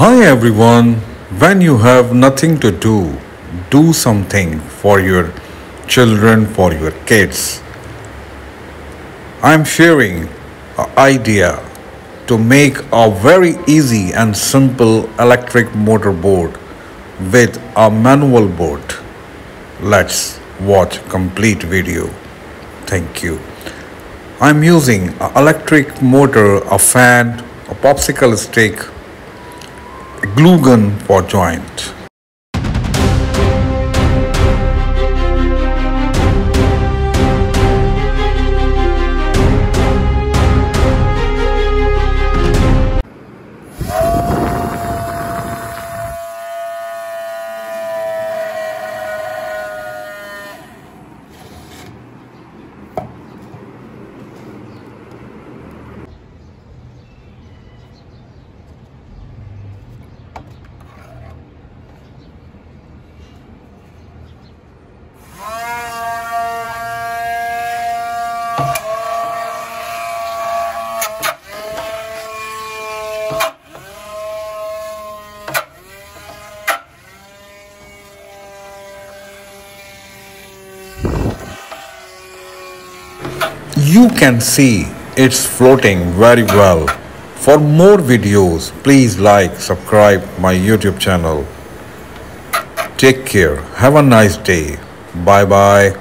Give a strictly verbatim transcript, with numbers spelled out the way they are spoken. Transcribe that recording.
Hi everyone, when you have nothing to do, do something for your children, for your kids. I am sharing an idea to make a very easy and simple electric motor board with a manual board. Let's watch complete video. Thank you. I am using an electric motor, a fan, a popsicle stick, glue gun for joint. You can see it's floating very well. For more videos, please like, subscribe my YouTube channel. Take care. Have a nice day. Bye bye.